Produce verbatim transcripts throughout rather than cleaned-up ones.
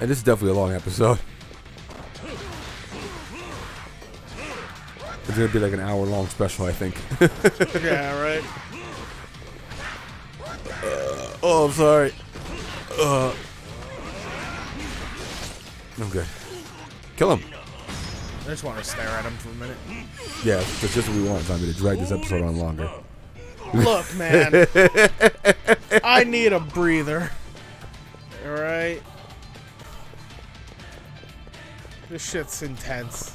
And this is definitely a long episode. It's gonna be like an hour long special, I think. Yeah, right. Uh, oh, I'm sorry. Uh, I'm good. Kill him. I just want to stare at him for a minute. Yeah, that's just what we want. I'm gonna drag this episode on longer. Look, man. I need a breather. All right. This shit's intense.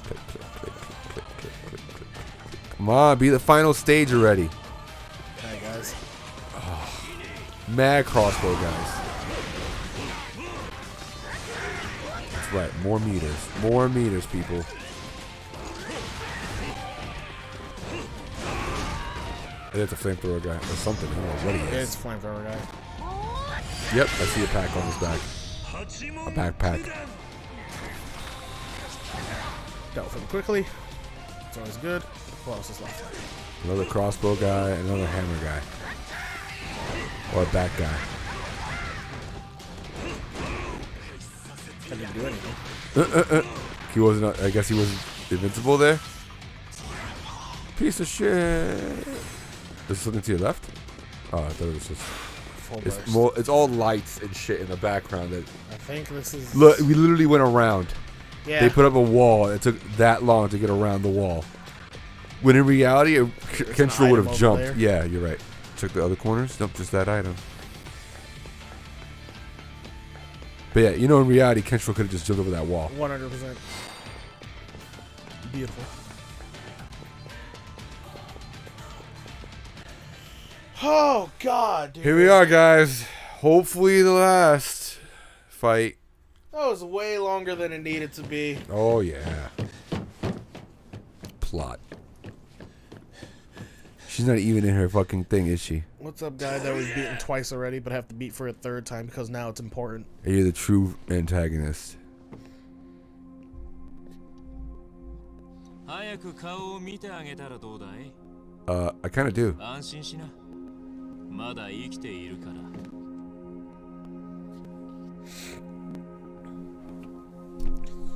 Come on, be the final stage already. Alright, guys. Oh, mad crossbow, guys. That's right, more meters. More meters, people. It's a flamethrower guy or something. I don't know what it is. It's a flamethrower guy. Yep, I see a pack on his back. A backpack. Dealt with him quickly. It's always good. What else is left? Another crossbow guy, another hammer guy. Or a bat guy. I didn't do anything. Uh, uh, uh. He wasn't, I guess he wasn't invincible there. Piece of shit. There's something to your left? Oh, I thought it was just. It's, more, it's all lights and shit in the background. That I think this is. Look, we literally went around. Yeah. They put up a wall. It took that long to get around the wall. When in reality, Kenshiro would have jumped. There. Yeah, you're right. Check the other corners. Dump just that item. But yeah, you know, in reality, Kenshiro could have just jumped over that wall. one hundred percent. Beautiful. Oh, God, dude. Here we are, guys. Hopefully the last fight. That was way longer than it needed to be. Oh, yeah. Plot. She's not even in her fucking thing, is she? What's up, guy that was beaten twice already, but have to beat for a third time because now it's important. And you're the true antagonist. Uh, I kind of do.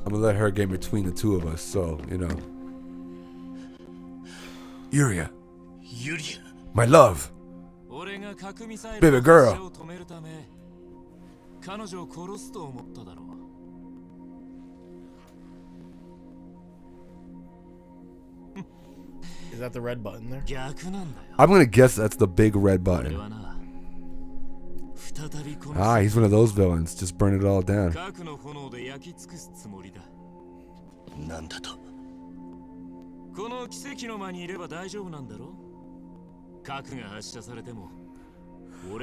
I'm gonna let her get between the two of us, so, you know. Yuria. Yuria. My love. Baby girl. Is that the red button there? I'm gonna guess that's the big red button. Ah, he's one of those villains. Just burn it all down.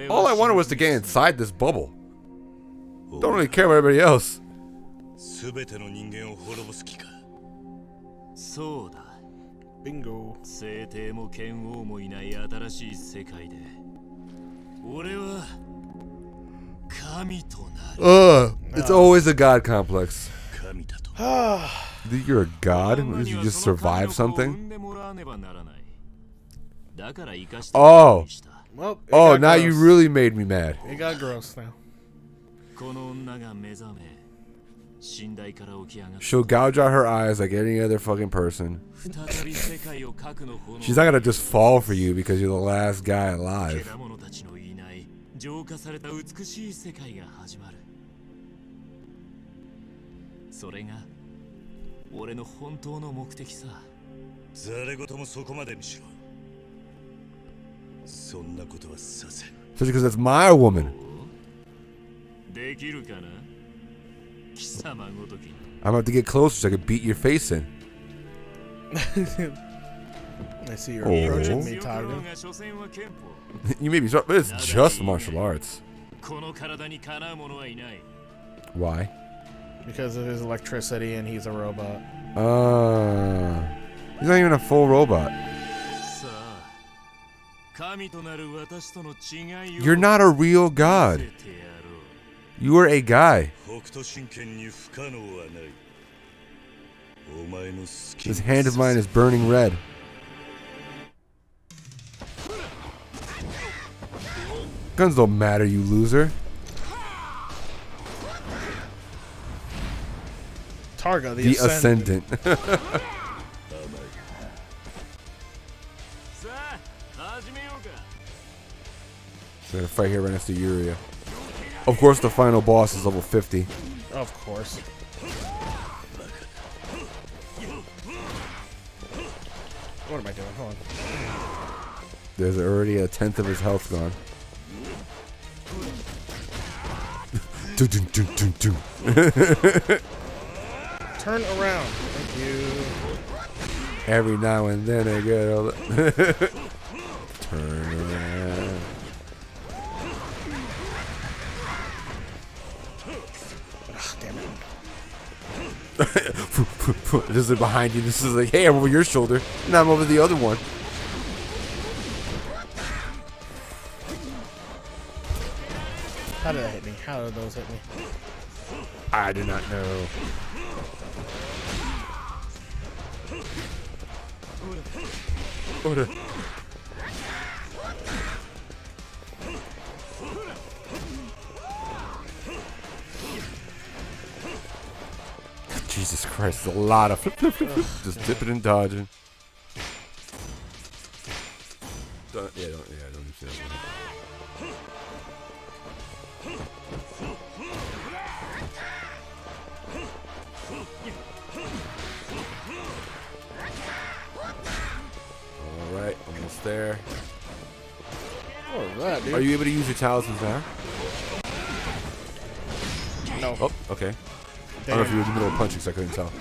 All I wanted was to get inside this bubble. Don't really care about everybody else. Bingo. Ugh, it's always a god complex. You're a god? You just survive something? Oh, Well, oh, now gross. You really made me mad. It got gross now. She'll gouge out her eyes like any other fucking person. She's not gonna just fall for you because you're the last guy alive. Especially because that's my woman. I'm about to get closer so I can beat your face in. I see you're oh. approaching me, Tiger. You made me start, but it's just martial arts. Why? Because of his electricity and he's a robot. Uh, he's not even a full robot. You're not a real god. You are a guy. This hand of mine is burning red. Guns don't matter, you loser. Targa, the, the Ascendant. Ascendant. We're gonna fight here right next to Yuria. Of course, the final boss is level fifty. Of course. What am I doing? Hold on. There's already a tenth of his health gone. do, do, do, do, do. Turn around. Thank you. Every now and then I get all the turn around. This is behind you. This is like, hey, I'm over your shoulder, and I'm over the other one. How did that hit me? How did those hit me? I do not know. Order. Order. Jesus Christ, a lot of flip, flip, flip, flip. Just yeah. dipping and dodging. Don't, yeah, don't, yeah, don't do that. Alright, almost there. Alright, dude. Are you able to use your talismans now? No. Oh, okay. I don't know if you were in the middle of punching, so I couldn't tell.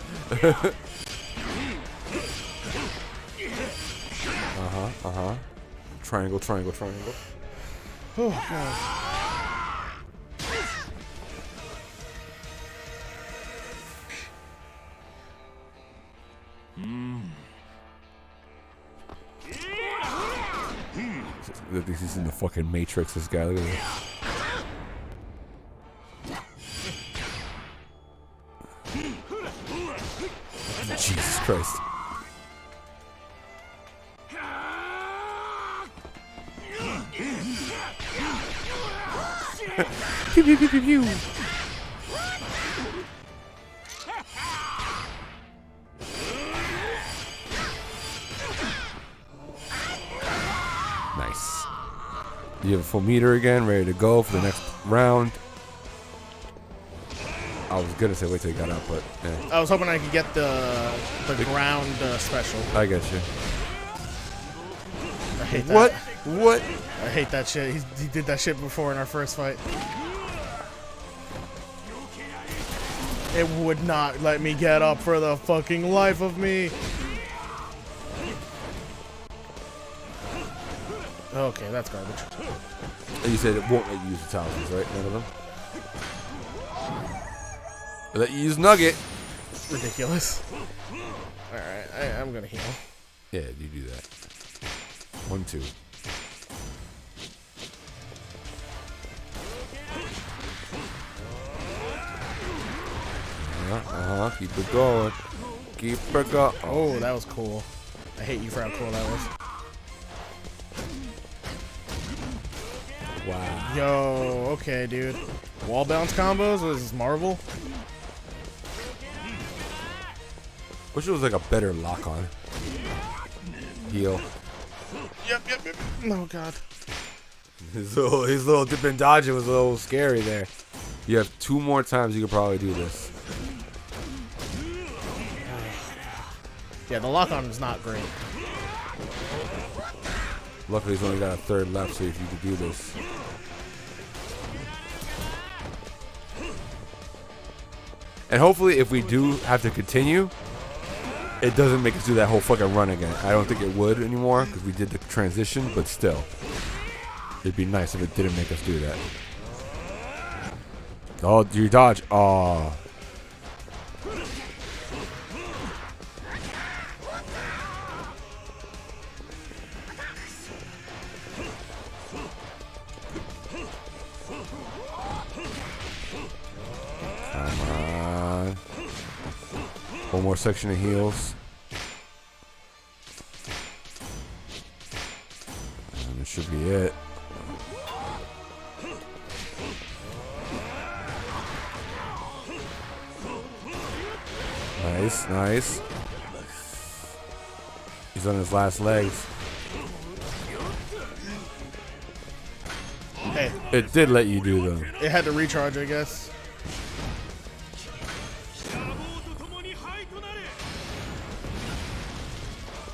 uh-huh, uh-huh. Triangle, triangle, triangle. Oh, gosh. Mm. I think he's in the fucking Matrix, this guy. Look at this. Jesus Christ. Pew, pew, pew, pew, pew. Nice. You have a full meter again, ready to go for the next round. I was gonna say wait till he got up, but yeah. I was hoping I could get the the, the ground uh, special. I got you. I hate that. What? What? I hate that shit. He, he did that shit before in our first fight. It would not let me get up for the fucking life of me. Okay, that's garbage. And you said it won't let you use the talismans, right? None of them. Let you use Nugget. Ridiculous. Alright, I'm gonna heal. Yeah, you do that. One, two. Uh huh, uh-huh. Keep it going. Keep it going. Oh, that was cool. I hate you for how cool that was. Wow. Yo, okay, dude. Wall bounce combos was Marvel. Wish it was like a better lock on. Heal. Yep, yep, yep. Oh, God. His little, his little dip and dodge was a little scary there. You have two more times you could probably do this. Yeah, the lock on is not great. Luckily, he's only got a third left, so if you could do this. And hopefully, if we do have to continue, it doesn't make us do that whole fucking run again. I don't think it would anymore, because we did the transition, but still. It'd be nice if it didn't make us do that. Oh, do you dodge? Oh. One more section of heals. And that should be it. Nice, nice. He's on his last legs. Hey. It did let you do them. It had to recharge, I guess.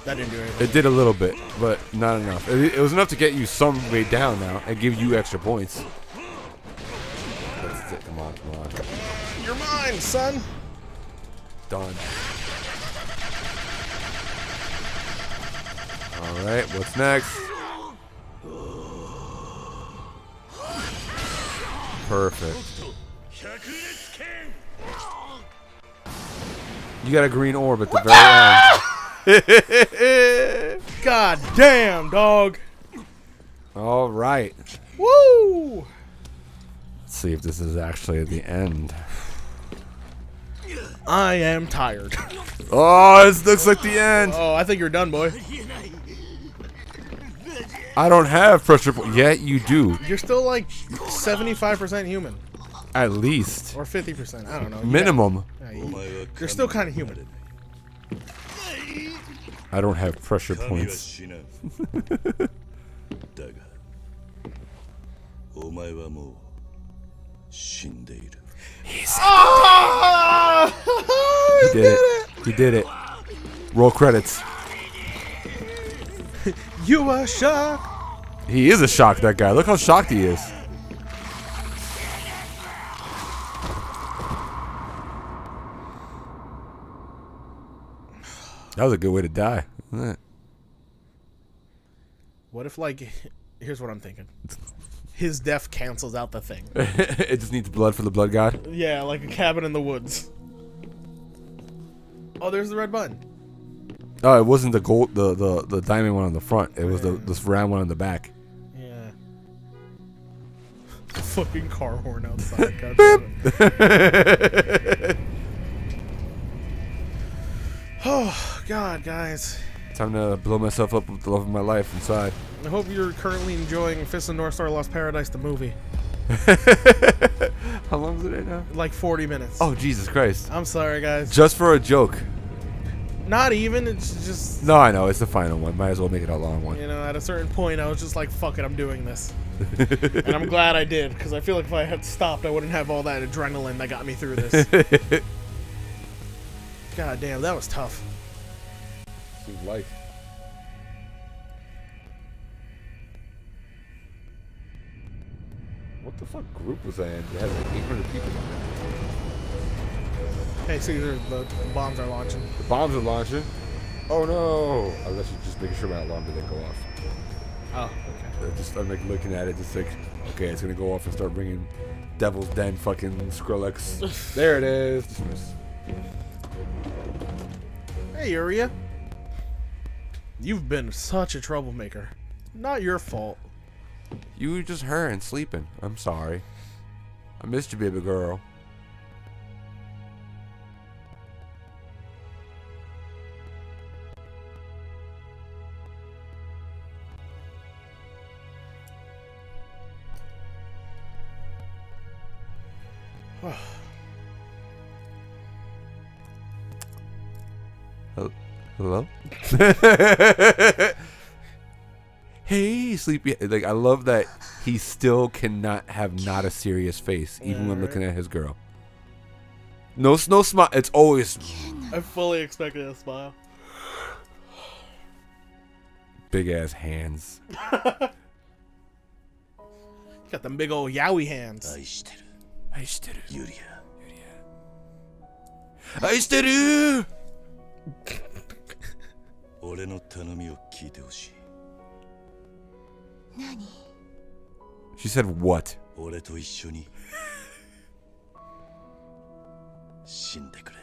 That didn't do anything. It did a little bit, but not enough. It, it was enough to get you some way down now and give you extra points. That's it. Come on, come on. You're mine, son. Done. All right, what's next? Perfect. You got a green orb at the very end. God damn, dog. All right. Woo. Let's see if this is actually the end. I am tired. Oh, this looks like the end. Oh, I think you're done, boy. I don't have pressure points. Yet you do. You're still like seventy-five percent human. At least. Or fifty percent. I don't know. Minimum. Yeah. Yeah, you, you're still kind of human. I don't have pressure points. He's oh! He did it. He did it. Roll credits. You are shocked. He is a shock, that guy. Look how shocked he is. That was a good way to die, wasn't it? What if, like, here's what I'm thinking. His death cancels out the thing. It just needs blood for the blood god? Yeah, like a cabin in the woods. Oh, there's the red button. Oh, it wasn't the gold, the, the, the diamond one on the front. It was the this round one on the back. Yeah. Fucking car horn outside. God damn it. Oh, God, guys. Time to blow myself up with the love of my life inside. I hope you're currently enjoying Fist of North Star Lost Paradise, the movie. How long is it now? Like forty minutes. Oh, Jesus Christ. I'm sorry, guys. Just for a joke. Not even. It's just... No, I know. It's the final one. Might as well make it a long one. You know, at a certain point, I was just like, fuck it, I'm doing this. And I'm glad I did, because I feel like if I had stopped, I wouldn't have all that adrenaline that got me through this. God damn, that was tough. This is life. What the fuck group was I in? It had like eight hundred people in there. Hey, see, the, the bombs are launching. The bombs are launching? Oh no! I was actually just making sure my alarm didn't go off. Oh, okay. I just, I'm like looking at it, just like, okay, it's gonna go off and start bringing Devil's Den fucking Skrillex. There it is! Dismiss. Hey, Yuria. You've been such a troublemaker. Not your fault. You were just her and sleeping. I'm sorry. I missed you, baby girl. Oh, hello? Hey, sleepy. Like, I love that he still cannot have not a serious face, even when looking at his girl. No, no smile. It's always. I fully expected a smile. Big ass hands. Got them big old yaoi hands. Aishiteru. Aishiteru. Yuria. Yuria. Aishiteru! Ore no tanomi o kiite hoshii. Nani? She said what? Ore to issho ni. Shinde kure.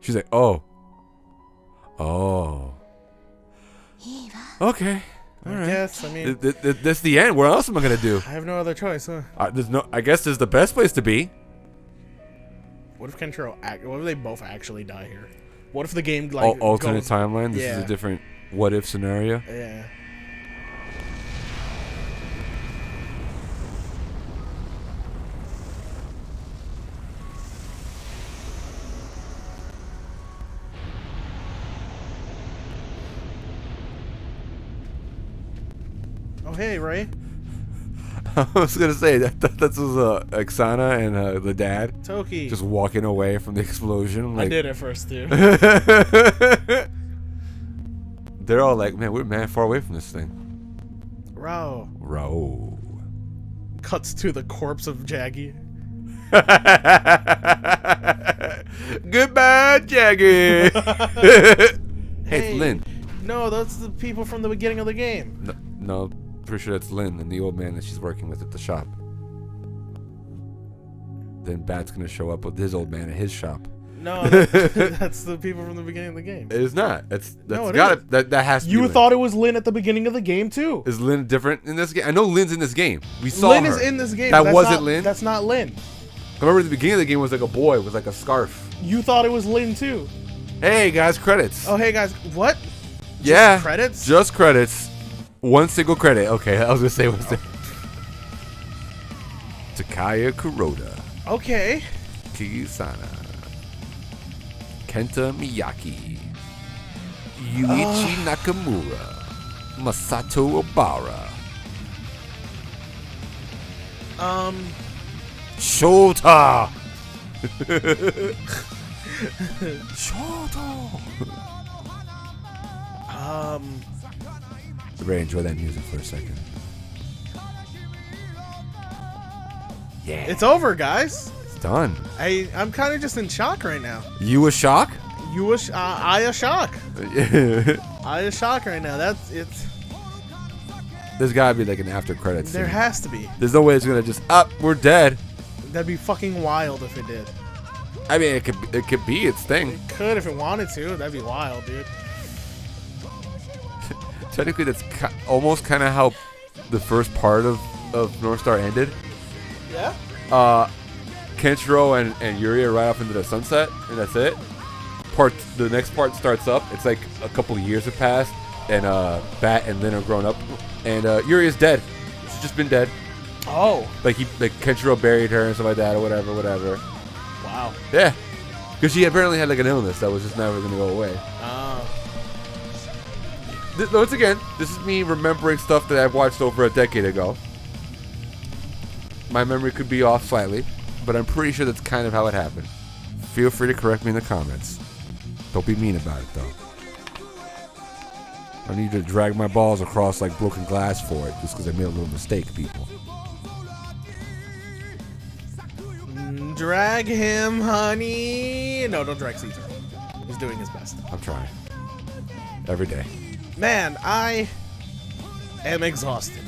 She's like, oh. Oh. Okay. All right. Yes, I mean, th th that's the end. What else am I gonna do? I have no other choice, huh? Uh, there's no. I guess this is the best place to be. What if Kenshiro act? What if they both actually die here? What if the game like oh, alternate goes, timeline? This yeah. is a different what if scenario. Yeah. Hey, Ray. I was gonna say that, that this was uh, Oksana and uh, the dad. Toki just walking away from the explosion. Like, I did at first too. They're all like, "Man, we're man far away from this thing." Rao. Rao. Cuts to the corpse of Jaggy. Goodbye, Jaggy. Hey, hey, it's Lynn. No, that's the people from the beginning of the game. No, no. Pretty sure that's Lynn and the old man that she's working with at the shop. Then Bat's gonna show up with his old man at his shop. No, that's, that's the people from the beginning of the game. It is not. It's that's no, it got it. That that has to. You be thought Lynn. It was Lynn at the beginning of the game too. Is Lynn different in this game? I know Lynn's in this game. We saw Lynn her. Is in this game. That wasn't not, Lynn. That's not Lynn. I remember at the beginning of the game was like a boy with like a scarf. You thought it was Lynn too. Hey guys, credits. Oh hey guys, what? Yeah, just credits. Just credits. One single credit. Okay, I was gonna say what's that? Takaya Kuroda. Okay. Kiyosana. Kenta Miyaki. Yuichi uh. Nakamura. Masato Obara. Um. Shota. Shota. um. Ray, enjoy that music for a second. Yeah. It's over, guys. It's done. I, I'm kind of just in shock right now. You a shock? You a sh uh, I a shock. I a shock right now. That's it. There's got to be like an after credits. There scene. Has to be. There's no way it's going to just, up, we're dead. That'd be fucking wild if it did. I mean, it could, it could be its thing. It could if it wanted to. That'd be wild, dude. Technically, that's ki almost kind of how the first part of, of North Star ended. Yeah. Uh, Kenshiro and, and Yuria ride off into the sunset, and that's it. Part the next part starts up. It's like a couple years have passed, and uh, Bat and Lynn are grown up, and uh, Yuria's dead. She's just been dead. Oh. Like he, like Kenshiro buried her and stuff like that, or whatever, whatever. Wow. Yeah. Because she apparently had like an illness that was just never gonna go away. Oh. Once again, this is me remembering stuff that I've watched over a decade ago. My memory could be off slightly, but I'm pretty sure that's kind of how it happened. Feel free to correct me in the comments. Don't be mean about it, though. I need to drag my balls across like broken glass for it, just because I made a little mistake, people. Drag him, honey. No, don't drag Caesar. He's doing his best. I'm trying. Every day. Man, I am exhausted.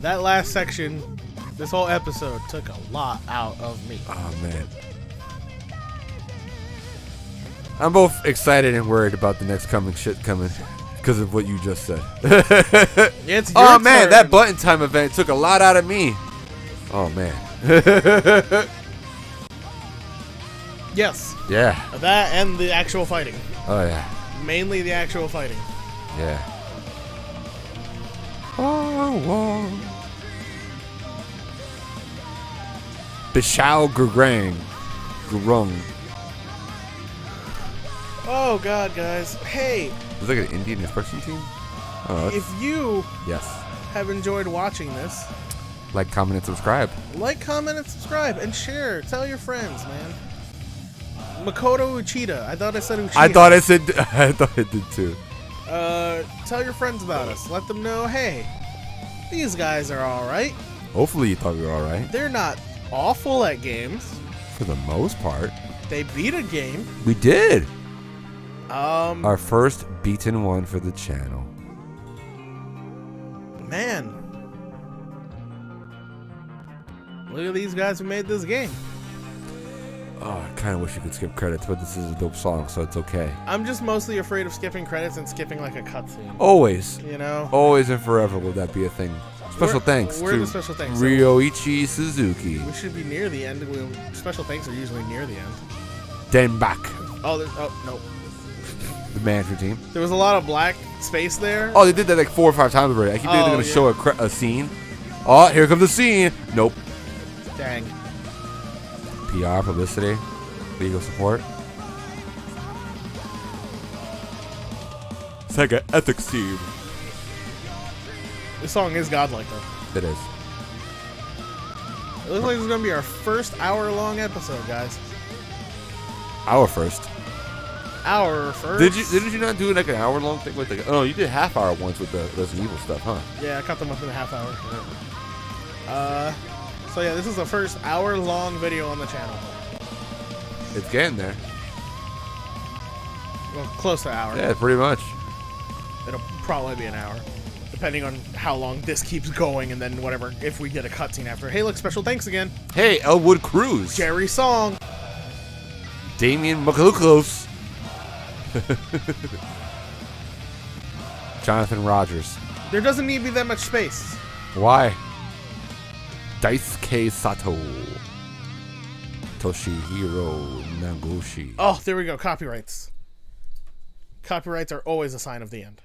That last section, this whole episode, took a lot out of me. Oh, man. I'm both excited and worried about the next coming shit coming because of what you just said. It's your oh, man, turn. That button time event took a lot out of me. Oh, man. Yes. Yeah. That and the actual fighting. Oh, yeah. Mainly the actual fighting. Yeah. Oh, oh. Bishao Gurang. Gurung. Oh god, guys. Hey! Is that like an Indian expression team? Oh, if you yes. have enjoyed watching this, like, comment, and subscribe. Like, comment, and subscribe, and share. Tell your friends, man. Makoto Uchida. I thought I said Uchida. I thought I said. I thought it did too. Uh, tell your friends about us. Let them know, hey, these guys are all right. Hopefully, you thought we were all right. They're not awful at games. For the most part. They beat a game. We did. Um. Our first beaten one for the channel. Man. Look at these guys who made this game. Oh, I kind of wish you could skip credits, but this is a dope song, so it's okay. I'm just mostly afraid of skipping credits and skipping like a cutscene. Always. You know? Always and forever will that be a thing. Special we're, thanks we're to the special thanks, Ryoichi Suzuki. We should be near the end. Special thanks are usually near the end. Denbak. Oh, there's, oh no. The management team. There was a lot of black space there. Oh, they did that like four or five times already. I keep thinking oh, they're going to yeah. show a, cre a scene. Oh, here comes the scene. Nope. Dang. P R, publicity, legal support. Sega Ethics Team. This song is godlike, though. It is. It looks like it's going to be our first hour-long episode, guys. Our first. Hour first. Did you didn't you not do like an hour-long thing with the? Oh, you did half hour once with the Resident Evil stuff, huh? Yeah, I cut them up in a half hour. Uh. So yeah, this is the first hour-long video on the channel. It's getting there. Well, close to an hour. Yeah, pretty much. It'll probably be an hour, depending on how long this keeps going, and then whatever, if we get a cutscene after. Hey, look, special thanks again. Hey, Elwood Cruz. Jerry Song. Damien McClucos. Jonathan Rogers. There doesn't need to be that much space. Why? Daisuke Sato. Toshihiro Nagoshi. Oh, there we go. Copyrights. Copyrights are always a sign of the end.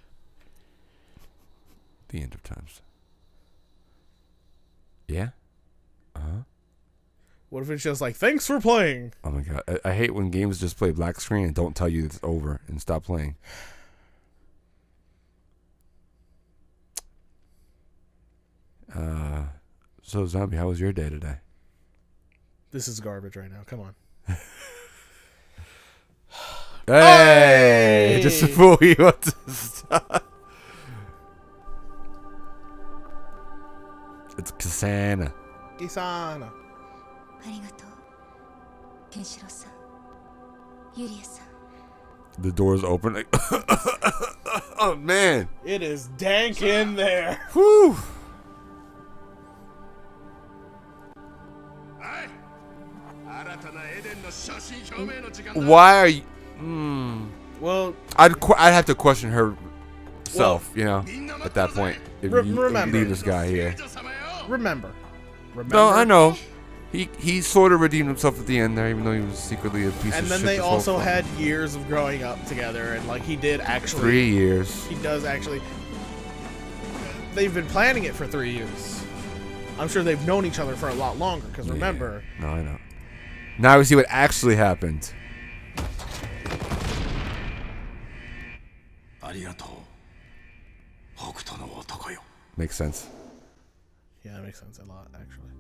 The end of times. Yeah? Uh-huh. What if it's just like, thanks for playing? Oh, my God. I, I hate when games just play black screen and don't tell you it's over and stop playing. Uh... So, Zombie, how was your day today? This is garbage right now. Come on. hey, hey! Just before we want to stop. It's Kisana. Kisana. Kenshiro-san. Yuria-san. The door's open. Like oh, man. It is dank in there. Whew. Why are you? Mm, well, I'd qu I'd have to question herself, well, you know, at that point. If re you remember, leave this guy here. Remember, remember. No, I know. He he sort of redeemed himself at the end there, even though he was secretly a piece of shit. And then they also had years of growing up together, and like he did actually. Three years. He does actually. They've been planning it for three years. I'm sure they've known each other for a lot longer, because yeah. remember. No, I know. Now we see what actually happened. Makes sense. Yeah, that makes sense a lot, actually.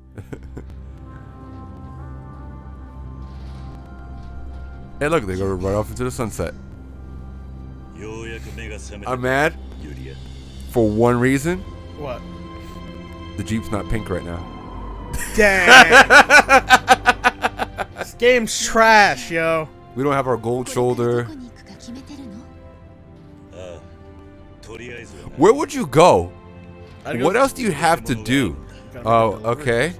Hey, look, they go right off into the sunset. I'm mad. For one reason. What? The Jeep's not pink right now. Dang! This game's trash, yo. We don't have our gold shoulder. Where would you go? What else do you have to do? Oh, okay.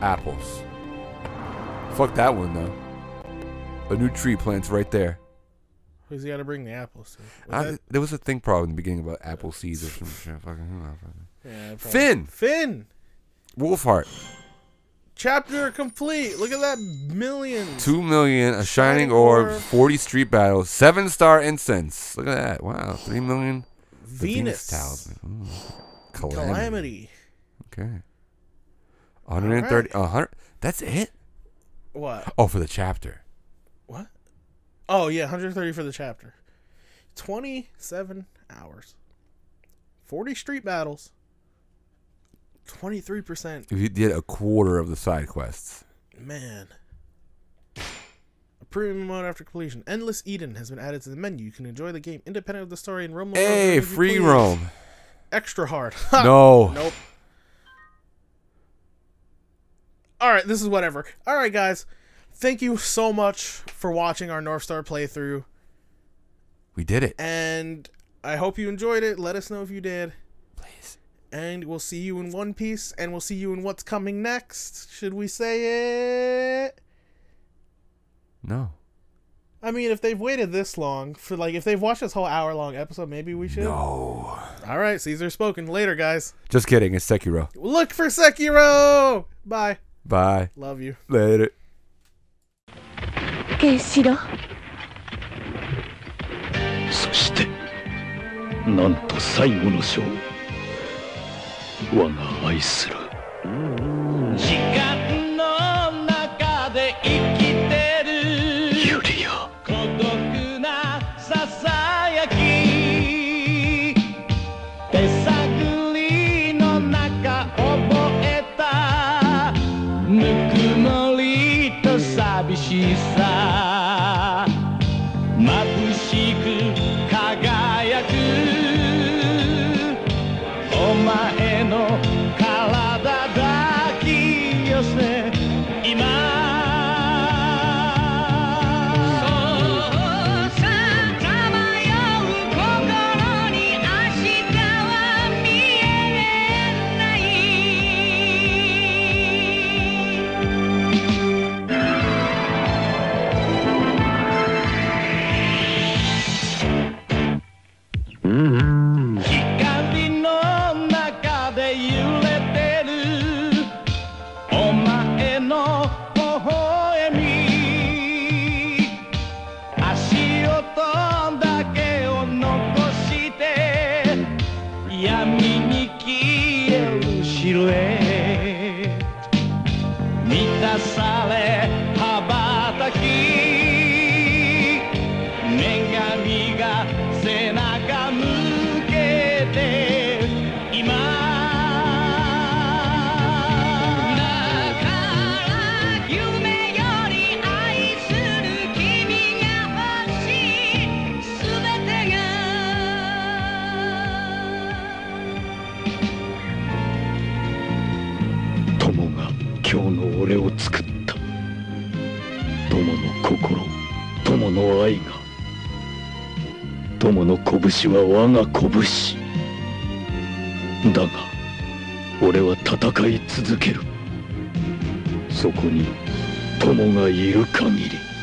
Apples. Fuck that one, though. A new tree plant's right there. Who's he got to bring the apples to? Was I, there was a thing probably in the beginning about apple seeds or some shit. Fucking who knows. Finn! Finn! Wolfheart. Chapter complete. Look at that. Millions. Two million. A shining, shining orb. orb. forty street battles. Seven star incense. Look at that. Wow. Three million. Venus. Venus talisman. Calamity. Calamity. Okay. one hundred thirty. Right. one hundred. That's it? What? Oh, for the chapter. What? Oh, yeah. one hundred thirty for the chapter. twenty-seven hours. forty street battles. twenty-three percent. If you did a quarter of the side quests. Man. A premium mode after completion. Endless Eden has been added to the menu. You can enjoy the game independent of the story and roam. Hey, free roam. Extra hard. No. Nope. Alright, this is whatever. Alright, guys. Thank you so much for watching our North Star playthrough. We did it. And I hope you enjoyed it. Let us know if you did. Please. And we'll see you in One Piece, and we'll see you in what's coming next. Should we say it? No. I mean, if they've waited this long, for like, if they've watched this whole hour-long episode, maybe we should. No. All right, Caesar spoken. Later, guys. Just kidding. It's Sekiro. Look for Sekiro! Bye. Bye. Love you. Later. Kenshiro. そしてなんと最後の勝負 我が愛する時間の中で生きてるユリア孤独なささやき手探りの中覚えたぬくもりと寂しさ眩しく 友の拳は我が拳。だが、俺は戦い続ける。そこに友がいる限り。